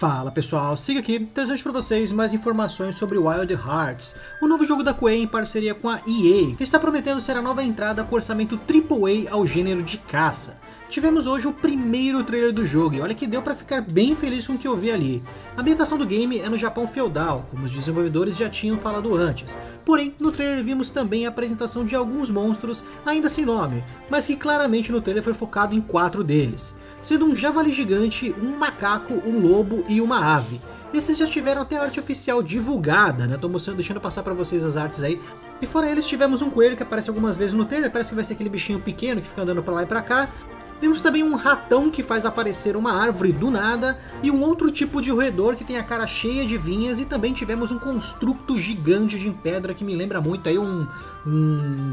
Fala pessoal, siga aqui, trazendo para vocês mais informações sobre Wild Hearts, o novo jogo da QEA em parceria com a EA, que está prometendo ser a nova entrada com orçamento AAA ao gênero de caça. Tivemos hoje o primeiro trailer do jogo e olha que deu para ficar bem feliz com o que eu vi ali. A ambientação do game é no Japão feudal, como os desenvolvedores já tinham falado antes, porém no trailer vimos também a apresentação de alguns monstros ainda sem nome, mas que claramente no trailer foi focado em 4 deles, sendo um javali gigante, um macaco, um lobo e uma ave. Esses já tiveram até a arte oficial divulgada, né? Tô mostrando, deixando passar pra vocês as artes aí. E fora eles tivemos um coelho que aparece algumas vezes no trailer, parece que vai ser aquele bichinho pequeno que fica andando pra lá e pra cá. Temos também um ratão que faz aparecer uma árvore do nada, e um outro tipo de roedor que tem a cara cheia de vinhas, e também tivemos um construto gigante de pedra que me lembra muito aí um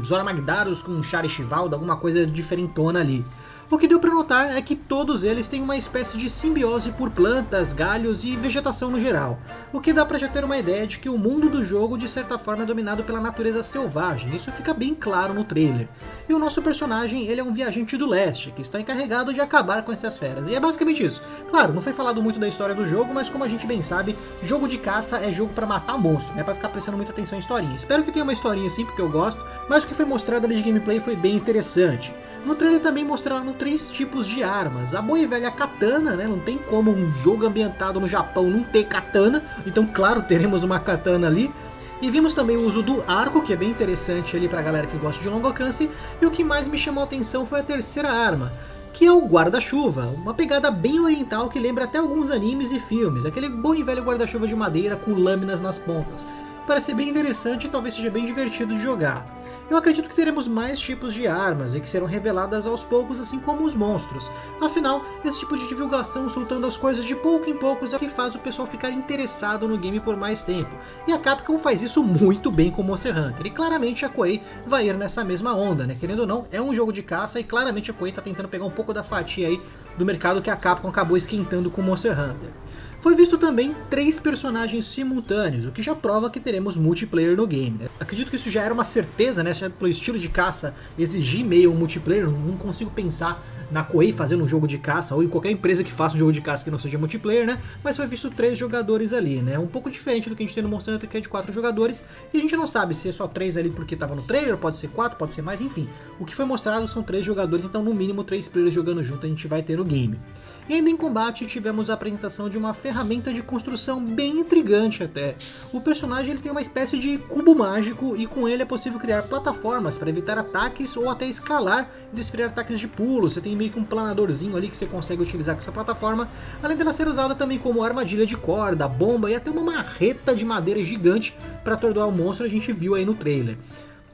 Zora Magdaros com um Charishvalda, alguma coisa diferentona ali. O que deu para notar é que todos eles têm uma espécie de simbiose por plantas, galhos e vegetação no geral, o que dá para já ter uma ideia de que o mundo do jogo de certa forma é dominado pela natureza selvagem, isso fica bem claro no trailer. E o nosso personagem, ele é um viajante do leste, que está encarregado de acabar com essas feras, e é basicamente isso. Claro, não foi falado muito da história do jogo, mas como a gente bem sabe, jogo de caça é jogo para matar monstro, não é para ficar prestando muita atenção em historinha. Espero que tenha uma historinha sim, porque eu gosto, mas o que foi mostrado ali de gameplay foi bem interessante. No trailer também mostraram 3 tipos de armas, a boa e velha katana, né? Não tem como um jogo ambientado no Japão não ter katana, então claro, teremos uma katana ali. E vimos também o uso do arco, que é bem interessante ali pra galera que gosta de longo alcance, e o que mais me chamou a atenção foi a terceira arma, que é o guarda-chuva, uma pegada bem oriental que lembra até alguns animes e filmes, aquele bom e velho guarda-chuva de madeira com lâminas nas pontas. Parece bem interessante e talvez seja bem divertido de jogar. Eu acredito que teremos mais tipos de armas e que serão reveladas aos poucos, assim como os monstros. Afinal, esse tipo de divulgação soltando as coisas de pouco em poucos é o que faz o pessoal ficar interessado no game por mais tempo. E a Capcom faz isso muito bem com Monster Hunter, e claramente a QEA vai ir nessa mesma onda, né? Querendo ou não, é um jogo de caça e claramente a QEA tá tentando pegar um pouco da fatia aí do mercado que a Capcom acabou esquentando com Monster Hunter. Foi visto também 3 personagens simultâneos, o que já prova que teremos multiplayer no game, né? Acredito que isso já era uma certeza, né? Pelo estilo de caça exigir meio multiplayer, não consigo pensar na QEA fazendo um jogo de caça, ou em qualquer empresa que faça um jogo de caça que não seja multiplayer, né? Mas foi visto 3 jogadores ali, né? Um pouco diferente do que a gente tem no Monster Hunter, que é de 4 jogadores, e a gente não sabe se é só 3 ali porque tava no trailer, pode ser 4, pode ser mais, enfim. O que foi mostrado são 3 jogadores, então no mínimo 3 players jogando junto a gente vai ter no game. E ainda em combate tivemos a apresentação de uma ferramenta de construção bem intrigante até. O personagem, ele tem uma espécie de cubo mágico e com ele é possível criar plataformas para evitar ataques ou até escalar e desfriar ataques de pulo. Você tem meio que um planadorzinho ali que você consegue utilizar com essa plataforma, além dela ser usada também como armadilha de corda, bomba e até uma marreta de madeira gigante para atordoar o monstro, a gente viu aí no trailer.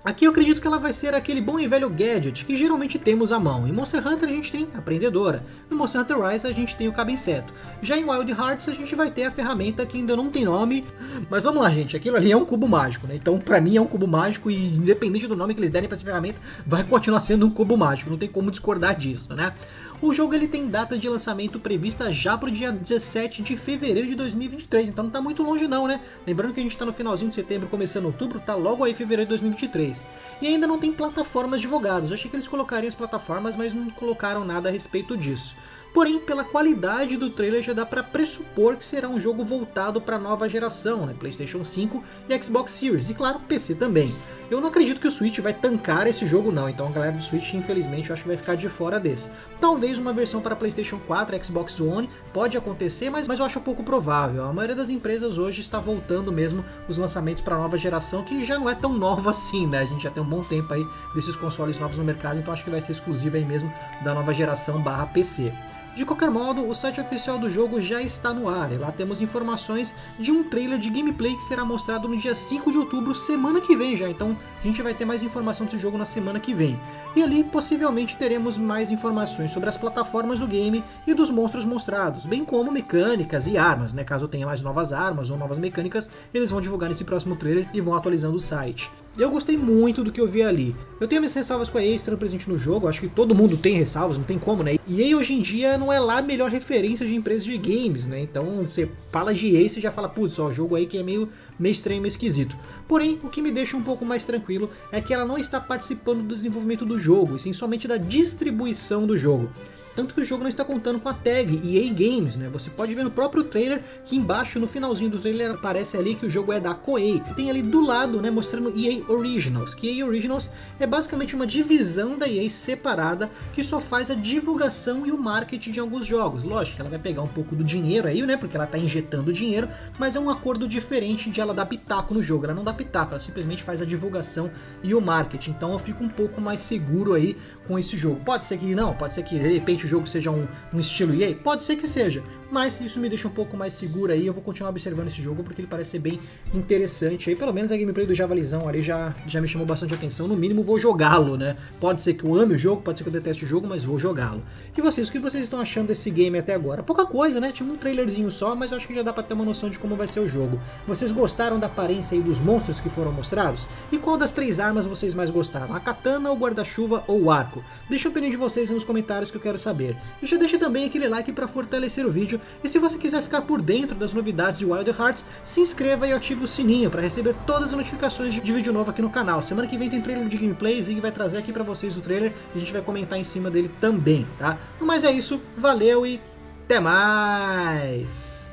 Aqui eu acredito que ela vai ser aquele bom e velho gadget que geralmente temos à mão. Em Monster Hunter a gente tem a prendedora, no Monster Hunter Rise a gente tem o cabeça-inseto. Já em Wild Hearts a gente vai ter a ferramenta que ainda não tem nome, mas vamos lá gente, aquilo ali é um cubo mágico, né? Então pra mim é um cubo mágico e independente do nome que eles derem pra essa ferramenta, vai continuar sendo um cubo mágico, não tem como discordar disso, né? O jogo ele tem data de lançamento prevista já para o dia 17 de fevereiro de 2023, então não está muito longe não, né? Lembrando que a gente está no finalzinho de setembro, começando outubro, tá logo aí fevereiro de 2023. E ainda não tem plataformas divulgadas, eu achei que eles colocariam as plataformas, mas não colocaram nada a respeito disso. Porém, pela qualidade do trailer já dá para pressupor que será um jogo voltado para a nova geração, né? PlayStation 5 e Xbox Series, e claro, PC também. Eu não acredito que o Switch vai tancar esse jogo não, então a galera do Switch infelizmente eu acho que vai ficar de fora desse. Talvez uma versão para PlayStation 4 e Xbox One pode acontecer, mas eu acho pouco provável. A maioria das empresas hoje está voltando mesmo os lançamentos para a nova geração, que já não é tão nova assim, né? A gente já tem um bom tempo aí desses consoles novos no mercado, então acho que vai ser exclusivo aí mesmo da nova geração / PC. De qualquer modo, o site oficial do jogo já está no ar, e lá temos informações de um trailer de gameplay que será mostrado no dia 5 de outubro, semana que vem já, então a gente vai ter mais informação desse jogo na semana que vem. E ali, possivelmente, teremos mais informações sobre as plataformas do game e dos monstros mostrados, bem como mecânicas e armas, né? Caso tenha mais novas armas ou novas mecânicas, eles vão divulgar nesse próximo trailer e vão atualizando o site. Eu gostei muito do que eu vi ali. Eu tenho minhas ressalvas com a EA estando presente no jogo, acho que todo mundo tem ressalvas, não tem como, né? E EA hoje em dia não é lá a melhor referência de empresas de games, né? Então você fala de EA e você já fala, putz, ó, jogo aí que é meio estranho, meio esquisito. Porém, o que me deixa um pouco mais tranquilo é que ela não está participando do desenvolvimento do jogo, e sim somente da distribuição do jogo. tanto que o jogo não está contando com a tag EA Games, né? Você pode ver no próprio trailer, que embaixo, no finalzinho do trailer, aparece ali que o jogo é da QEA. Tem ali do lado, né, mostrando EA Originals, que EA Originals é basicamente uma divisão da EA separada, que só faz a divulgação e o marketing de alguns jogos. Lógico que ela vai pegar um pouco do dinheiro aí, né, porque ela tá injetando dinheiro, mas é um acordo diferente de ela dar pitaco no jogo. Ela não dá pitaco, ela simplesmente faz a divulgação e o marketing, então eu fico um pouco mais seguro aí com esse jogo. Pode ser que não, pode ser que de repente o jogo seja um estilo EA, pode ser que seja, mas isso me deixa um pouco mais seguro aí. Eu vou continuar observando esse jogo porque ele parece ser bem interessante aí, pelo menos a gameplay do Javalizão ali já me chamou bastante atenção, no mínimo vou jogá-lo, né? Pode ser que eu ame o jogo, pode ser que eu deteste o jogo, mas vou jogá-lo. E vocês, o que vocês estão achando desse game até agora? Pouca coisa, né? Tinha um trailerzinho só, mas eu acho que já dá pra ter uma noção de como vai ser o jogo. Vocês gostaram da aparência aí dos monstros que foram mostrados? E qual das três armas vocês mais gostaram? A katana, o guarda-chuva ou o arco? Deixa a opinião de vocês nos comentários que eu quero saber. E já deixa também aquele like pra fortalecer o vídeo, e se você quiser ficar por dentro das novidades de Wild Hearts, se inscreva e ative o sininho pra receber todas as notificações de vídeo novo aqui no canal. Semana que vem tem trailer de gameplays e vai trazer aqui pra vocês o trailer e a gente vai comentar em cima dele também, tá? Mas é isso, valeu e até mais!